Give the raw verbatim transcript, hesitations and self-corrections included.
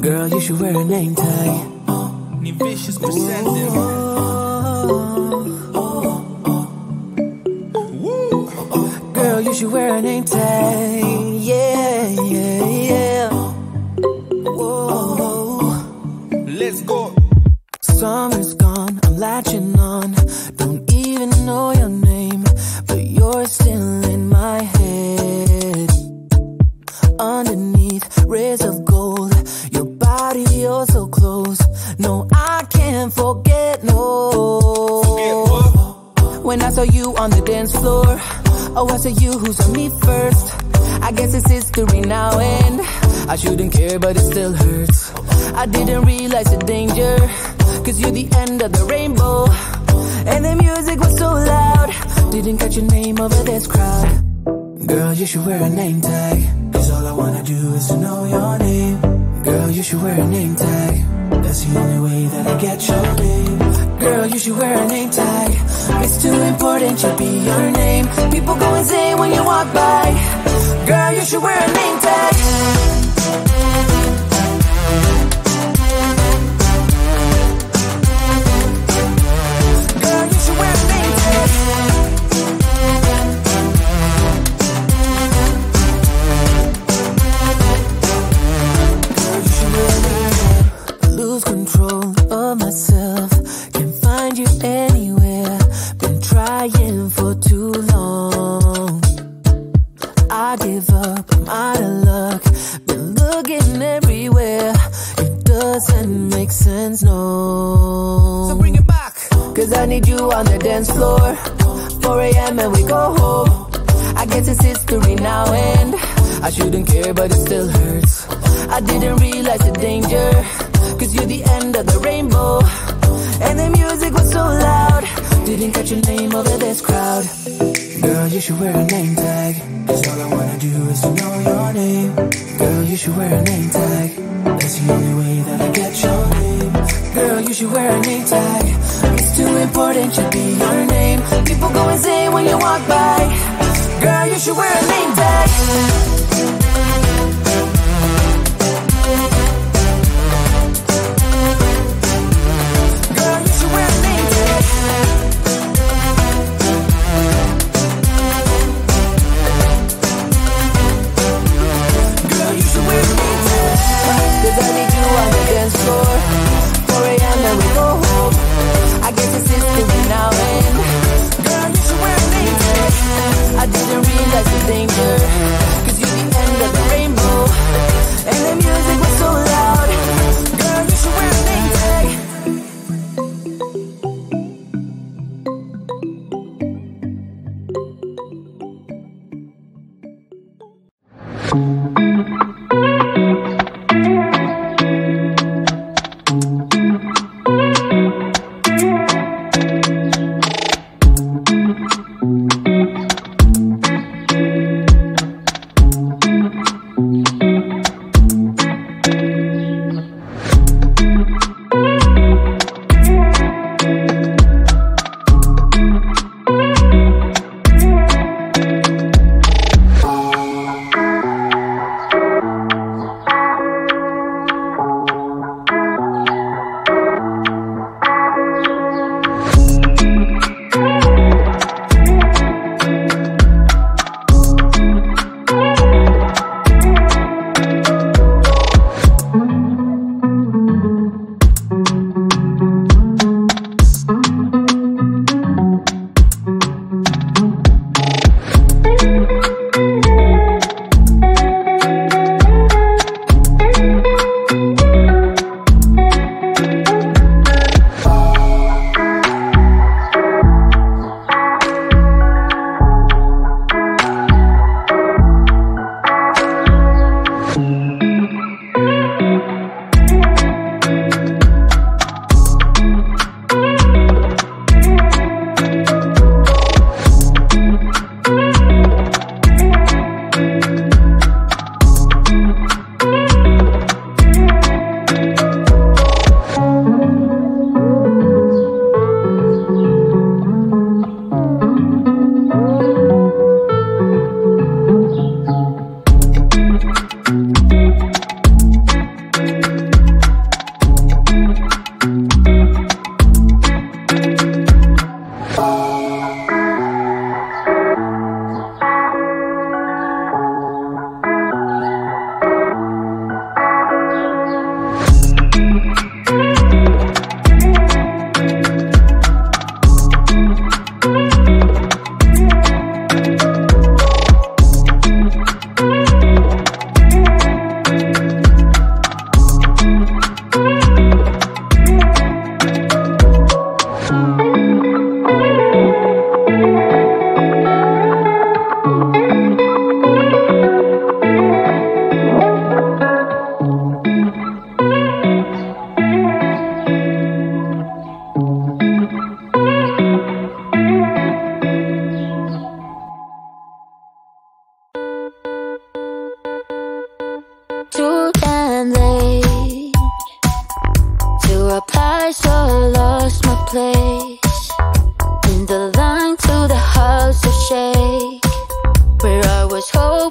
Girl, you should wear a name tag. Vicious presenting. Girl, you should wear a name tag. Yeah, yeah, yeah. Whoa. Let's go. Summer's gone, I'm latching on. Don't even know your name, but you're still in my head. Underneath rays of gold, your body, you're so close. No, I can't forget, no. Forget what? When I saw you on the dance floor, oh, I saw you who saw me first. I guess it's history now and I shouldn't care, but it still hurts. I didn't realize the danger, cause you're the end of the rainbow. And the music was so loud, didn't catch your name over this crowd. Girl, you should wear a name tag, cause all I wanna do is to know your name. Girl, you should wear a name tag, that's the only way that I get your name. Girl, you should wear a name tag, it's too important to be your name. People go insane when you walk by. Girl, you should wear a name tag. Control of myself, can't find you anywhere. Been trying for too long. I give up, I'm out of luck. Been looking everywhere, it doesn't make sense, no. So bring it back, cause I need you on the dance floor. four a m and we go home. I guess it's history now and I shouldn't care, but it still hurts. I didn't realize the danger, cause you're the end of the rainbow. And the music was so loud, didn't catch your name over this crowd. Girl, you should wear a name tag, cause all I wanna do is to know your name. Girl, you should wear a name tag, that's the only way that I get your name. Girl, you should wear a name tag, it's too important to be your name. People go insane when you walk by. Girl, you should wear a name tag. too damn late to reply, so I lost my place in the line to the house of shake, where I was holding